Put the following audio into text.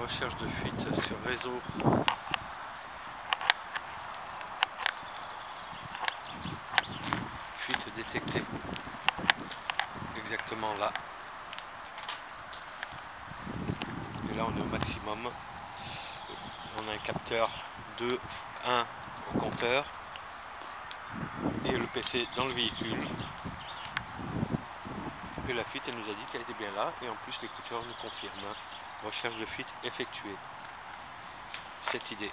Recherche de fuite sur réseau. Fuite détectée. Exactement là. Et là on est au maximum. On a un capteur 2, 1 au compteur. Et le PC dans le véhicule. Et la fuite elle nous a dit qu'elle était bien là. Et en plus l'écouteur nous confirme. Recherche de fuite effectuée. Cette idée.